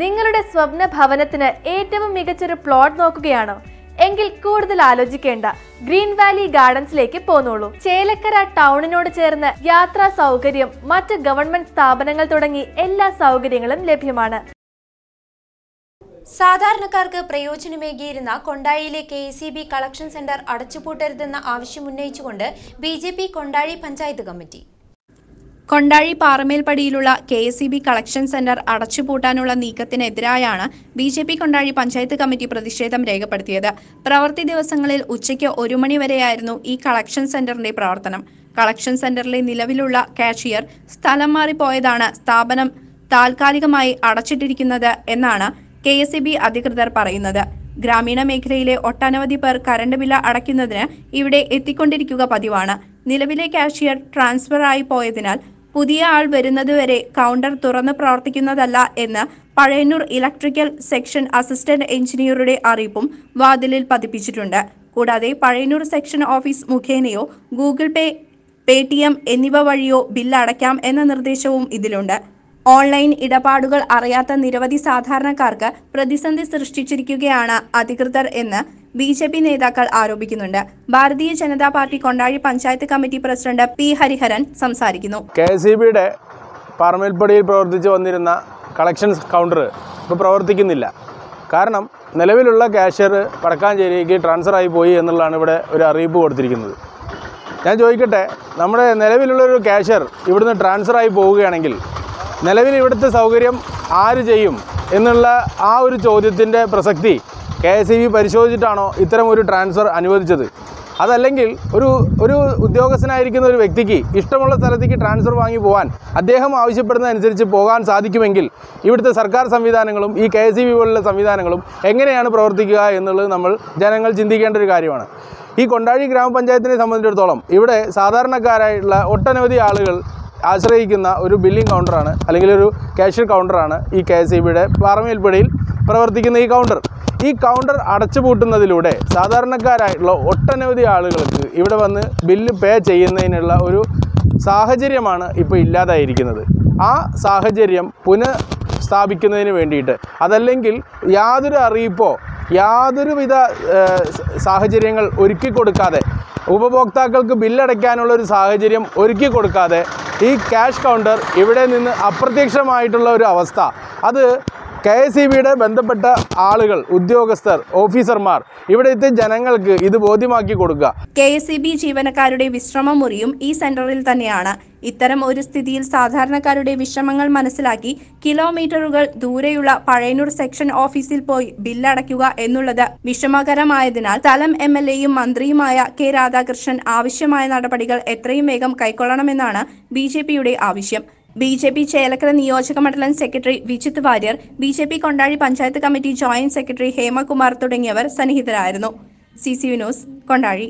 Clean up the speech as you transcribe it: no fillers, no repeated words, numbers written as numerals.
നിങ്ങളുടെ സ്വപ്ന ഭവനത്തിന് ഏറ്റവും മികച്ചൊരു പ്ലോട്ട് നോക്കുകയാണോ? എങ്കിൽ കൂടുതൽ ആലോചിക്കേണ്ട, ഗ്രീൻ വാലി ഗാർഡൻസിലേക്ക് പോന്നോളൂ. ചേലക്കര ടൗണിനോട് ചേർന്ന് യാത്രാ സൗകര്യം, മറ്റ് ഗവൺമെന്റ് സ്ഥാപനങ്ങൾ തുടങ്ങി എല്ലാ സൗകര്യങ്ങളും ലഭ്യമാണ്. സാധാരണക്കാർക്ക് പ്രയോജനമേകിയിരുന്ന കൊണ്ടാഴിയിലെ KSEB കളക്ഷൻ സെന്റർ അടച്ചുപൂട്ടരുതെന്ന ആവശ്യം ഉന്നയിച്ചുകൊണ്ട് BJP കൊണ്ടാഴി പഞ്ചായത്ത് കമ്മിറ്റി കൊണ്ടാഴി പാറമേൽപ്പടിയിലുള്ള KSEB കളക്ഷൻ സെന്റർ അടച്ചുപൂട്ടാനുള്ള നീക്കത്തിനെതിരായാണ് BJP കൊണ്ടാഴി പഞ്ചായത്ത് കമ്മിറ്റി പ്രതിഷേധം രേഖപ്പെടുത്തിയത്. പ്രവൃത്തി ദിവസങ്ങളിൽ ഉച്ചയ്ക്ക് 1 മണിവരെയായിരുന്നു ഈ കളക്ഷൻ സെന്ററിന്റെ പ്രവർത്തനം. കളക്ഷൻ സെന്ററിലെ നിലവിലുള്ള കാഷ്യർ സ്ഥലം മാറിപ്പോയതാണ് സ്ഥാപനം താൽക്കാലികമായി അടച്ചിട്ടിരിക്കുന്നത് എന്നാണ് KSEB അധികൃതർ പറയുന്നത്. ഗ്രാമീണ മേഖലയിലെ ഒട്ടനവധി പേർ കറണ്ട് ബില്ല് അടയ്ക്കുന്നതിന് ഇവിടെ എത്തിക്കൊണ്ടിരിക്കുക പതിവാണ്. നിലവിലെ കാഷ്യർ ട്രാൻസ്ഫർ ആയി പോയതിനാൽ പുതിയ ആൾ വരുന്നതുവരെ കൗണ്ടർ തുറന്ന് പ്രവർത്തിക്കുന്നതല്ല എന്ന് പഴയന്നൂർ ഇലക്ട്രിക്കൽ സെക്ഷൻ അസിസ്റ്റന്റ് എഞ്ചിനീയറുടെ അറിയിപ്പും വാതിലിൽ പതിപ്പിച്ചിട്ടുണ്ട്. കൂടാതെ പഴയന്നൂർ സെക്ഷൻ ഓഫീസ് മുഖേനയോ ഗൂഗിൾ പേ, പേടിഎം എന്നിവ വഴിയോ ബില്ല് അടയ്ക്കാം എന്ന നിർദ്ദേശവും ഇതിലുണ്ട്. ഓൺലൈൻ ഇടപാടുകൾ അറിയാത്ത നിരവധി സാധാരണക്കാർക്ക് പ്രതിസന്ധി സൃഷ്ടിച്ചിരിക്കുകയാണ് അധികൃതർ എന്ന് BJP നേതാക്കൾ ആരോപിക്കുന്നുണ്ട്. Bharatiya Janata party Kondazhy panchayat committee president P. Hariharan സംസാരിക്കുന്നു. KSEBയുടെ പാറമേൽപ്പടിയിൽ പ്രവർത്തിച്ചു വന്നിരുന്ന കളക്ഷൻസ് കൗണ്ടർ ഇപ്പോൾ പ്രവർത്തിക്കുന്നില്ല. കാരണം നിലവിലുള്ള കാഷ്യർ വടക്കാഞ്ചേരിക്ക് ട്രാൻസ്ഫർ ആയി പോയി എന്നുള്ളതാണ് ഇവിടെ ഒരു അറിയിപ്പ് കൊടുത്തിരിക്കുന്നത്. ഞാൻ ചോദിക്കട്ടെ, നമ്മുടെ നിലവിലുള്ളൊരു കാഷ്യർ ഇവിടുന്ന് ട്രാൻസ്ഫർ ആയി പോവുകയാണെങ്കിൽ നിലവിൽ ഇവിടുത്തെ സൗകര്യം ആര് ചെയ്യും എന്നുള്ള ആ ഒരു ചോദ്യത്തിൻ്റെ പ്രസക്തി KSEB പരിശോധിച്ചിട്ടാണോ ഇത്തരം ഒരു ട്രാൻസ്ഫർ അനുവദിച്ചത്? അതല്ലെങ്കിൽ ഒരു ഉദ്യോഗസ്ഥനായിരിക്കുന്ന ഒരു വ്യക്തിക്ക് ഇഷ്ടമുള്ള സ്ഥലത്തേക്ക് ട്രാൻസ്ഫർ വാങ്ങി പോകാൻ അദ്ദേഹം ആവശ്യപ്പെടുന്നതനുസരിച്ച് പോകാൻ സാധിക്കുമെങ്കിൽ ഇവിടുത്തെ സർക്കാർ സംവിധാനങ്ങളും ഈ KSEB പോലുള്ള സംവിധാനങ്ങളും എങ്ങനെയാണ് പ്രവർത്തിക്കുക എന്നുള്ളത് നമ്മൾ ജനങ്ങൾ ചിന്തിക്കേണ്ട ഒരു കാര്യമാണ്. ഈ കൊണ്ടാഴി ഗ്രാമപഞ്ചായത്തിനെ സംബന്ധിച്ചിടത്തോളം ഇവിടെ സാധാരണക്കാരായിട്ടുള്ള ഒട്ടനവധി ആളുകൾ ആശ്രയിക്കുന്ന ഒരു ബില്ലിംഗ് കൗണ്ടറാണ്, അല്ലെങ്കിൽ ഒരു കാഷ്യർ കൗണ്ടറാണ് ഈ KSEBയുടെ പാറമേൽപ്പടിയിൽ പ്രവർത്തിക്കുന്ന ഈ കൗണ്ടർ. ഈ കൗണ്ടർ അടച്ചുപൂട്ടുന്നതിലൂടെ സാധാരണക്കാരായിട്ടുള്ള ഒട്ടനവധി ആളുകൾക്ക് ഇവിടെ വന്ന് ബില്ല് പേ ചെയ്യുന്നതിനുള്ള ഒരു സാഹചര്യമാണ് ഇപ്പോൾ ഇല്ലാതായിരിക്കുന്നത്. ആ സാഹചര്യം പുനഃസ്ഥാപിക്കുന്നതിന് വേണ്ടിയിട്ട്, അതല്ലെങ്കിൽ യാതൊരു അറിയിപ്പോ യാതൊരുവിധ സാഹചര്യങ്ങൾ ഒരുക്കി കൊടുക്കാതെ, ഉപഭോക്താക്കൾക്ക് ബില്ലടയ്ക്കാനുള്ള ഒരു സാഹചര്യം ഒരുക്കി കൊടുക്കാതെ ഈ ക്യാഷ് കൗണ്ടർ ഇവിടെ നിന്ന് അപ്രത്യക്ഷമായിട്ടുള്ള ഒരു അവസ്ഥ, അത് KSEBയുടെ ബന്ധപ്പെട്ട ആളുകൾ, ഉദ്യോഗസ്ഥർ, ഓഫീസർമാർ, ഇവിടുത്തെ ജനങ്ങൾക്ക് ഇത് ബോധ്യമാക്കി കൊടുക്കുക. KSEB ജീവനക്കാരുടെ വിശ്രമ മുറിയും ഈ സെന്ററിൽ തന്നെയാണ്. ഇത്തരം ഒരു സ്ഥിതിയിൽ സാധാരണക്കാരുടെ വിഷമങ്ങൾ മനസ്സിലാക്കി കിലോമീറ്ററുകൾ ദൂരെയുള്ള പഴയന്നൂർ സെക്ഷൻ ഓഫീസിൽ പോയി ബില്ലടയ്ക്കുക എന്നുള്ളത് വിഷമകരമായതിനാൽ സ്ഥലം MLAയും മന്ത്രിയുമായ K. Radhakrishnan ആവശ്യമായ നടപടികൾ എത്രയും വേഗം കൈക്കൊള്ളണമെന്നാണ് BJPയുടെ ആവശ്യം. BJP ചേലക്കര നിയോജക മണ്ഡലം secretary Vijith Warrier, BJP Kondazhi panchayat committee joint secretary Hemakumar തുടങ്ങിയവർ സന്നിഹിതരായിരുന്നു. CCU news, Kondazhy.